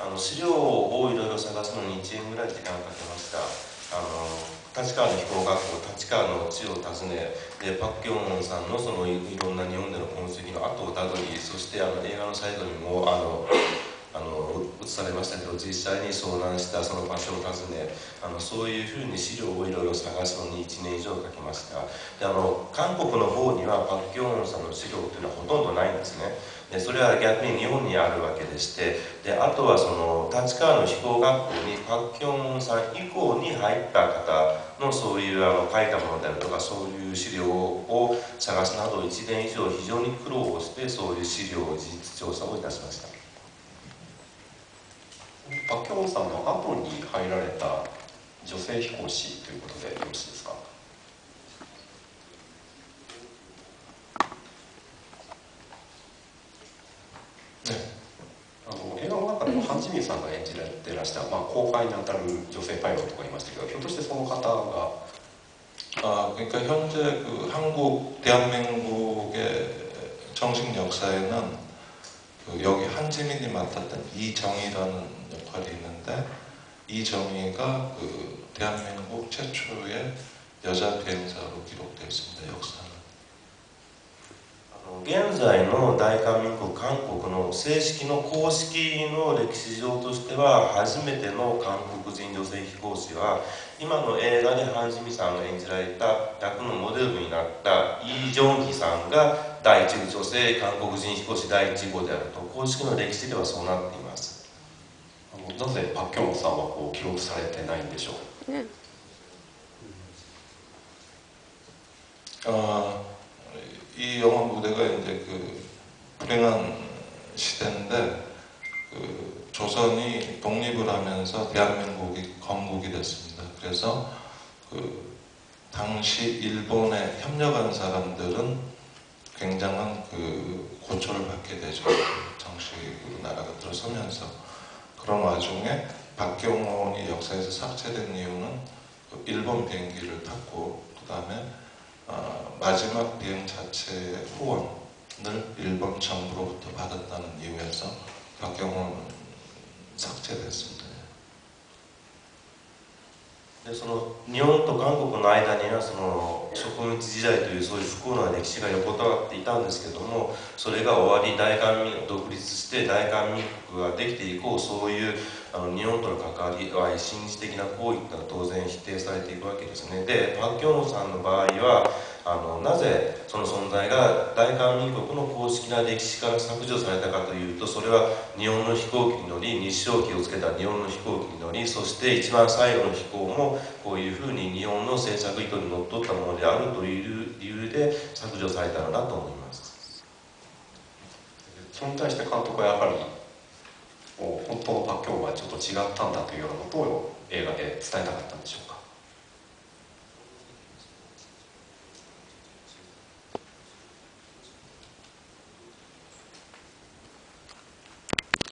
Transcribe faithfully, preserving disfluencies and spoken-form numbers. あの資料をいろいろ探すのにいちねんぐらい時間をかけました。あの立川の非工学校、立川の地を訪ね、でパク・キョンホンさんのそのいろんな日本での痕跡の後をたどり、そしてあの映画の最後にもあのあの映されましたけど、実際に遭難したその場所を訪ね、あのそういうふうに資料をいろいろ探すのにいちねん以上かけました。であの韓国の方にはパク・キョンホンさんの資料というのはほとんどないんですね。でそれは逆に日本にあるわけでして、であとはその立川の非工学校にパク・キョンホンさん以降に入った方のそういうあの書いたものであるとか、そういう資料を探すなどいちねん以上非常に苦労をして、そういう資料を事実調査をいたしました。パク・キョンホンさんの後に入られた女性飛行士ということでよろしいですか？あの映画の中でもハン・ジミンさんが演じられてらした、まあ、後輩にあたる女性パイロットがいましたけど、ひょっとしてその方が。あ、그러니까현재그한국대한민국의정신역사에는그여기한지민이맡았던이정희라는역할이있는데이정희가그대한민국최초의여자비행사로기록되어있습니다역사는現在の大韓民国韓国の正式の公式の歴史上としては初めての韓国人女性飛行士は、今の映画でハン・ジミさんが演じられた役のモデルになったイ・ジョンヒさんが第一女性韓国人飛行士第一号であると、公式の歴史ではそうなっています。なぜパク・キョンホンさんはこう記録されてないんでしょう？ね、ああ이 영화 무대가 이제 그 불행한 시대인데, 그 조선이 독립을 하면서 대한민국이 건국이 됐습니다. 그래서 그 당시 일본에 협력한 사람들은 굉장한 그 고초를 받게 되죠. 정식으로 나라가 들어서면서. 그런 와중에 박경원이 역사에서 삭제된 이유는 그 일본 비행기를 탔고, 그 다음에 아, 마지막 비행 자체의 후원을 일본 정부로부터 받았다는 이유에서 박경호는 삭제됐습니다. でその日本と韓国の間にはその植民地時代というそういう不幸な歴史が横たわっていたんですけども、それが終わり大韓民国独立して大韓民国ができて以降、そういうあの日本との関わりは紳士的な行為というのは当然否定されていくわけですね。でパク・キョンホンさんの場合はあのなぜその存在が大韓民国の公式な歴史から削除されたかというと、それは日本の飛行機に乗り、日照旗をつけた日本の飛行機に乗り、そして一番最後の飛行もこういうふうに日本の政策意図にのっとったものであるという理由で削除されたのだと思います。それに対して監督はやはりもう本当のパク・キョンホンはちょっと違ったんだというようなことを映画で伝えたかったんでしょうか？